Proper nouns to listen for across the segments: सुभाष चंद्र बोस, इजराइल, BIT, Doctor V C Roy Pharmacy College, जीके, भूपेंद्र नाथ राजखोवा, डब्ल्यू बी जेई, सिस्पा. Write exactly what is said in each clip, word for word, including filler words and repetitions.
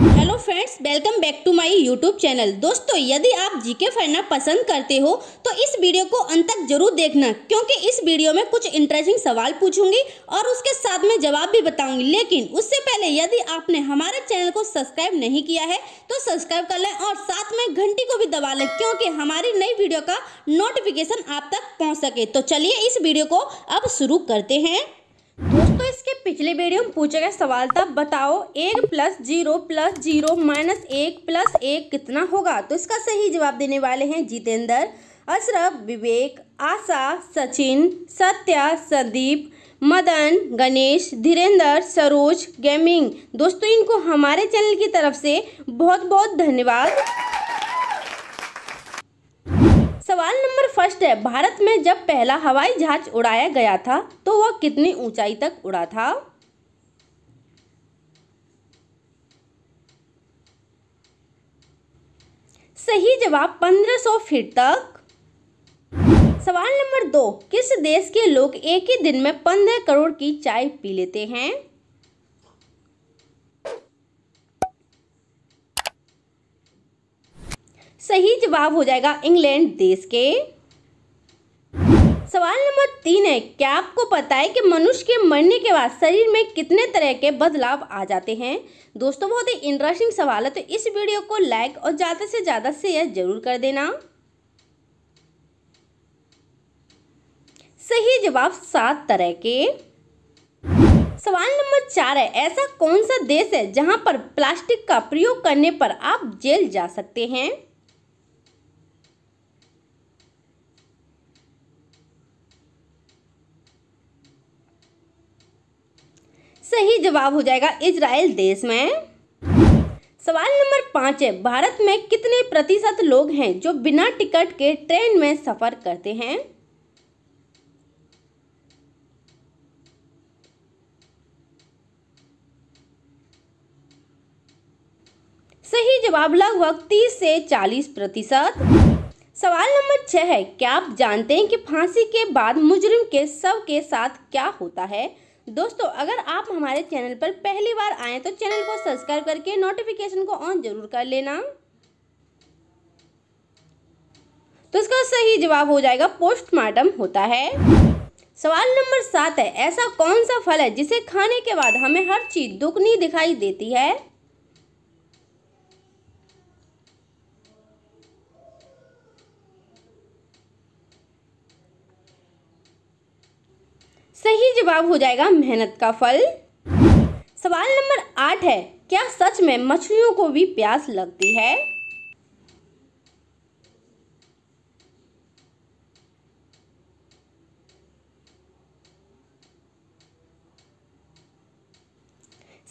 Hello friends, welcome back to my YouTube channel. दोस्तों, यदि आप जीके पढ़ना पसंद करते हो तो इस वीडियो को अंत तक जरूर देखना, क्योंकि इस वीडियो में कुछ इंटरेस्टिंग सवाल पूछूंगी और उसके साथ में जवाब भी बताऊंगी। लेकिन उससे पहले यदि आपने हमारे चैनल को सब्सक्राइब नहीं किया है तो सब्सक्राइब कर लें और साथ में घंटी को भी दबा लें, क्योंकि हमारी नई वीडियो का नोटिफिकेशन आप तक पहुँच सके। तो चलिए इस वीडियो को अब शुरू करते हैं। दोस्तों, इसके पिछले वीडियो में पूछा गया सवाल था, बताओ एक plus zero plus zero minus एक प्लस एक कितना होगा। तो इसका सही जवाब देने वाले हैं जितेंद्र, अशरफ, विवेक, आशा, सचिन, सत्या, संदीप, मदन, गणेश, धीरेंद्र, सरोज गेमिंग। दोस्तों, इनको हमारे चैनल की तरफ से बहुत बहुत धन्यवाद। सवाल नंबर फर्स्ट है, भारत में जब पहला हवाई जहाज उड़ाया गया था तो वह कितनी ऊंचाई तक उड़ा था। सही जवाब पंद्रह सौ फीट तक। सवाल नंबर दो, किस देश के लोग एक ही दिन में पंद्रह करोड़ की चाय पी लेते हैं। सही जवाब हो जाएगा इंग्लैंड देश के। सवाल नंबर तीन है, क्या आपको पता है कि मनुष्य के मरने के बाद शरीर में कितने तरह के बदलाव आ जाते हैं। दोस्तों, बहुत ही इंटरेस्टिंग सवाल है, तो इस वीडियो को लाइक और ज़्यादा से ज़्यादा शेयर जरूर कर देना। सही जवाब सात तरह के। सवाल नंबर चार है, ऐसा कौन सा देश है जहां पर प्लास्टिक का प्रयोग करने पर आप जेल जा सकते हैं। सही जवाब हो जाएगा इजराइल देश में। सवाल नंबर पाँच है, भारत में कितने प्रतिशत लोग हैं जो बिना टिकट के ट्रेन में सफर करते हैं। सही जवाब लगभग तीस से चालीस प्रतिशत। सवाल नंबर छह है, क्या आप जानते हैं कि फांसी के बाद मुजरिम के शव के साथ क्या होता है। दोस्तों, अगर आप हमारे चैनल पर पहली बार आए तो चैनल को सब्सक्राइब करके नोटिफिकेशन को ऑन जरूर कर लेना। तो इसका सही जवाब हो जाएगा पोस्टमार्टम होता है। सवाल नंबर सात है, ऐसा कौन सा फल है जिसे खाने के बाद हमें हर चीज दुगनी दिखाई देती है। सही जवाब हो जाएगा मेहनत का फल। सवाल नंबर आठ है, क्या सच में मछलियों को भी प्यास लगती है।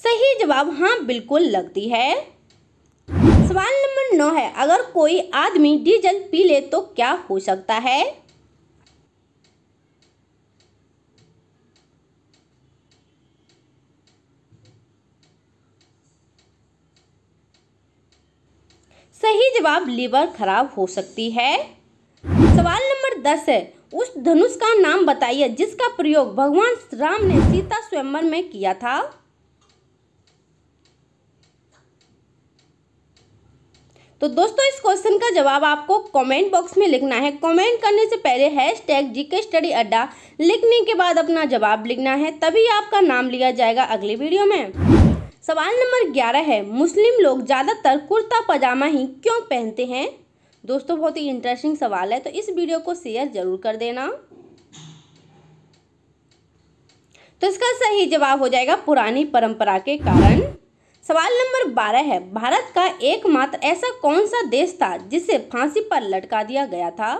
सही जवाब हाँ बिल्कुल लगती है। सवाल नंबर नौ है, अगर कोई आदमी डीजल पी ले तो क्या हो सकता है। सही जवाब लीवर खराब हो सकती है। सवाल नंबर दस है, उस धनुष का नाम बताइए जिसका प्रयोग भगवान राम ने सीता स्वयंवर में किया था। तो दोस्तों, इस क्वेश्चन का जवाब आपको कमेंट बॉक्स में लिखना है। कमेंट करने से पहले हैशटैग जीके स्टडी अड्डा लिखने के बाद अपना जवाब लिखना है, तभी आपका नाम लिया जाएगा अगले वीडियो में। सवाल नंबर ग्यारह है, मुस्लिम लोग ज़्यादातर कुर्ता पजामा ही क्यों पहनते हैं। दोस्तों, बहुत ही इंटरेस्टिंग सवाल है, तो इस वीडियो को शेयर जरूर कर देना। तो इसका सही जवाब हो जाएगा पुरानी परंपरा के कारण। सवाल नंबर बारह है, भारत का एकमात्र ऐसा कौन सा देश था जिसे फांसी पर लटका दिया गया था।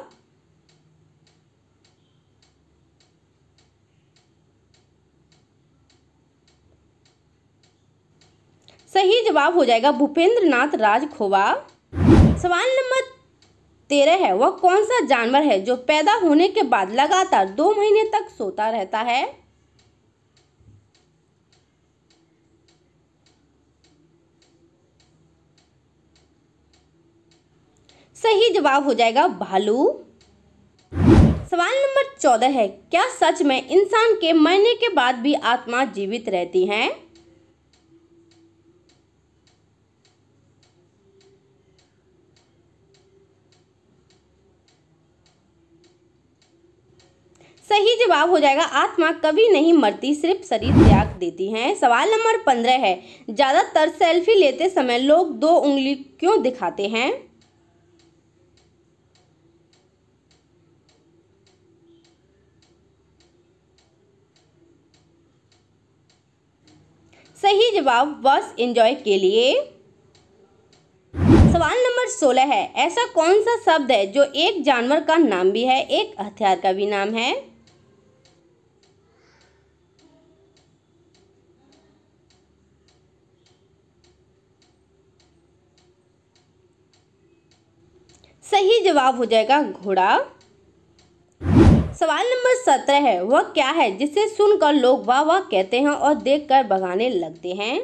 सही जवाब हो जाएगा भूपेंद्र नाथ राजखोवा। सवाल नंबर तेरह है, वह कौन सा जानवर है जो पैदा होने के बाद लगातार दो महीने तक सोता रहता है। सही जवाब हो जाएगा भालू। सवाल नंबर चौदह है, क्या सच में इंसान के मरने के बाद भी आत्मा जीवित रहती है। सही जवाब हो जाएगा आत्मा कभी नहीं मरती, सिर्फ शरीर त्याग देती है। सवाल नंबर पंद्रह है, ज्यादातर सेल्फी लेते समय लोग दो उंगली क्यों दिखाते हैं? सही जवाब बस एंजॉय के लिए। सवाल नंबर सोलह है, ऐसा कौन सा शब्द है जो एक जानवर का नाम भी है, एक हथियार का भी नाम है? सही जवाब हो जाएगा घोड़ा। सवाल नंबर सत्रह है, वह क्या है जिसे सुनकर लोग वाह वाह कहते हैं और देखकर भगाने लगते हैं?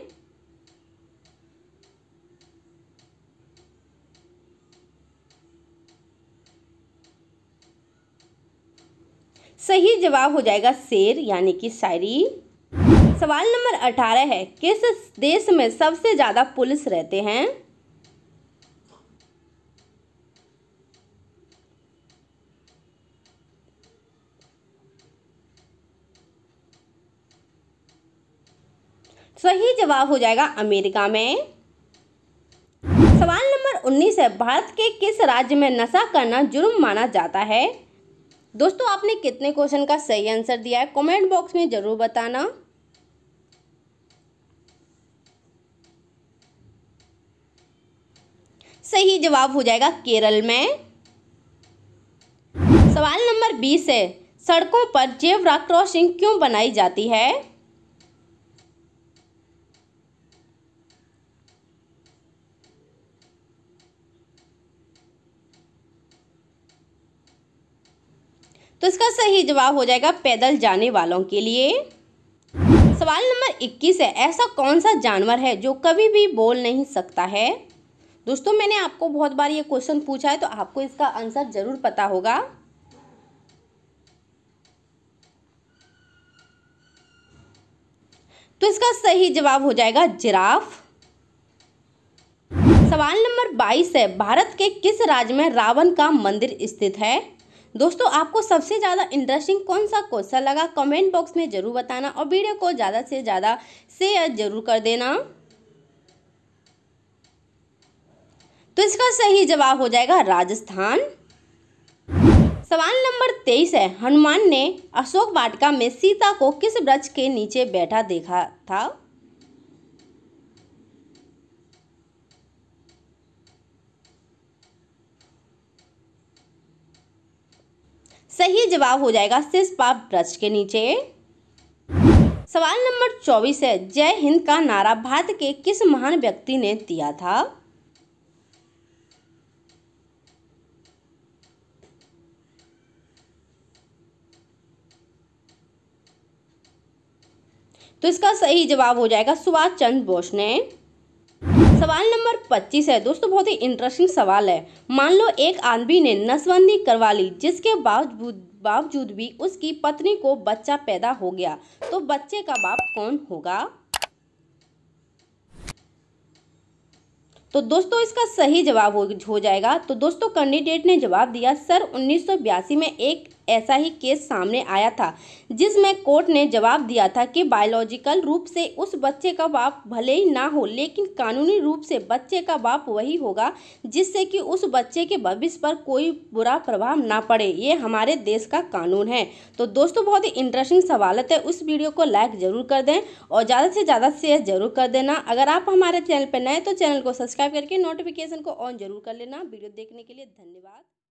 सही जवाब हो जाएगा शेर यानी कि शायरी। सवाल नंबर अठारह है, किस देश में सबसे ज्यादा पुलिस रहते हैं? सही जवाब हो जाएगा अमेरिका में। सवाल नंबर उन्नीस है, भारत के किस राज्य में नशा करना जुर्म माना जाता है? दोस्तों आपने कितने क्वेश्चन का सही आंसर दिया है कमेंट बॉक्स में जरूर बताना। सही जवाब हो जाएगा केरल में। सवाल नंबर बीस है, सड़कों पर जेब्रा क्रॉसिंग क्यों बनाई जाती है? तो इसका सही जवाब हो जाएगा पैदल जाने वालों के लिए। सवाल नंबर इक्कीस है, ऐसा कौन सा जानवर है जो कभी भी बोल नहीं सकता है? दोस्तों मैंने आपको बहुत बार ये क्वेश्चन पूछा है तो आपको इसका आंसर जरूर पता होगा। तो इसका सही जवाब हो जाएगा जिराफ। सवाल नंबर बाईस है, भारत के किस राज्य में रावण का मंदिर स्थित है? दोस्तों आपको सबसे ज़्यादा इंटरेस्टिंग कौन सा क्वेश्चन लगा कमेंट बॉक्स में ज़रूर बताना और वीडियो को ज़्यादा से ज़्यादा शेयर जरूर कर देना। तो इसका सही जवाब हो जाएगा राजस्थान। सवाल नंबर तेईस है, हनुमान ने अशोक वाटिका में सीता को किस वृक्ष के नीचे बैठा देखा था? सही जवाब हो जाएगा सिस्पा वृक्ष के नीचे। सवाल नंबर चौबीस है, जय हिंद का नारा भारत के किस महान व्यक्ति ने दिया था? तो इसका सही जवाब हो जाएगा सुभाष चंद्र बोस ने। सवाल नंबर पच्चीस है, दोस्तों बहुत ही इंटरेस्टिंग सवाल है, मान लो एक आदमी ने नसबंदी करवा ली जिसके बावजूद बावजूद भी उसकी पत्नी को बच्चा पैदा हो गया, तो बच्चे का बाप कौन होगा? तो दोस्तों इसका सही जवाब हो जाएगा, तो दोस्तों कैंडिडेट ने जवाब दिया सर उन्नीस सौ बयासी में एक ऐसा ही केस सामने आया था जिसमें कोर्ट ने जवाब दिया था कि बायोलॉजिकल रूप से उस बच्चे का बाप भले ही ना हो लेकिन कानूनी रूप से बच्चे का बाप वही होगा जिससे कि उस बच्चे के भविष्य पर कोई बुरा प्रभाव ना पड़े, ये हमारे देश का कानून है। तो दोस्तों बहुत ही इंटरेस्टिंग सवाल है, उस वीडियो को लाइक जरूर कर दें और ज़्यादा से ज़्यादा शेयर जरूर कर देना। अगर आप हमारे चैनल पर नए तो चैनल को सब्सक्राइब करके नोटिफिकेशन को ऑन जरूर कर लेना। वीडियो देखने के लिए धन्यवाद।